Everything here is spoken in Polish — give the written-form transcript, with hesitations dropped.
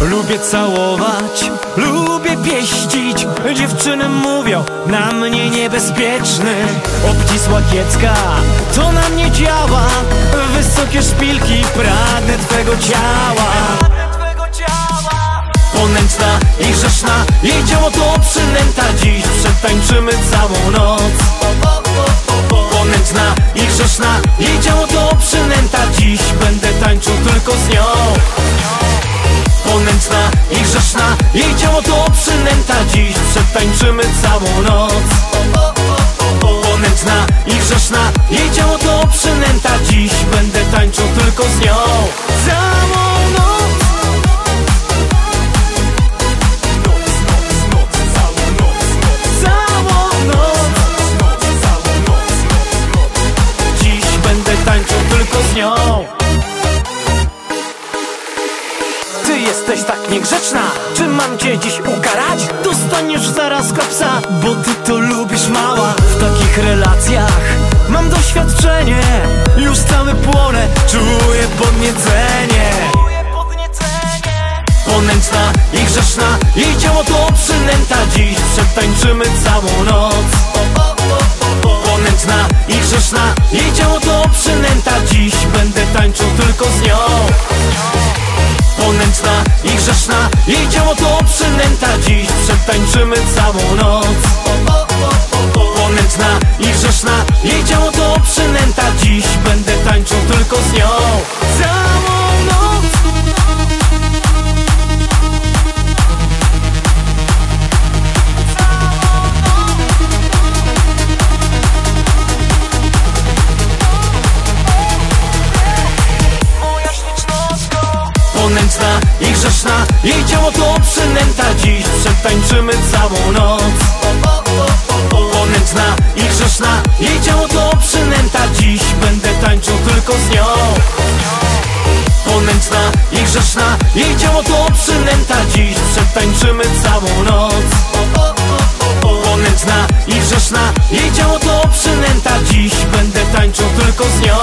Lubię całować, lubię pieścić. Dziewczyny mówią na mnie niebezpieczny. Obcisła kiecka, to na mnie działa. Wysokie szpilki, pragnę twego ciała. Ponętna i grzeszna, jej ciało to przynęta. Dziś przetańczymy całą noc. Ponętna i grzeszna, jej ciało to przynęta. Dziś będę tańczył tylko z nią. Ponętna i grzeszna, jej ciało to przynęta. Dziś przetańczymy całą noc. Ponętna i grzeszna, jej ciało to przynęta. Dziś będę tańczył tylko z nią. Całą noc. Całą noc. Dziś będę tańczył tylko z nią. Jesteś tak niegrzeczna, czy mam cię dziś ukarać? Dostaniesz zaraz kopsa, bo ty to lubisz, mała. W takich relacjach mam doświadczenie. Już cały płonę, czuję podniecenie. Ponętna i grzeszna, jej ciało to przynęta. Dziś przetańczymy całą noc. Ponętna i grzeszna, jej ciało to przynęta. Dziś będę tańczył tylko z nią. Ponętna i grzeszna, jej ciało to przynęta. Dziś przetańczymy całą noc. Ponętna i grzeszna, jej ciało to przynęta. Dziś będę tańczył tylko z nią. Całą noc. Ponętna i grzeszna, jej ciało to przynęta. Dziś przetańczymy całą noc. Ponętna i grzeszna, jej ciało to przynęta. Dziś będę tańczył tylko z nią. Ponętna i grzeszna, jej ciało to przynęta. Dziś przetańczymy całą noc. Ponętna i grzeszna, jej ciało to przynęta. Dziś będę tańczył tylko z nią.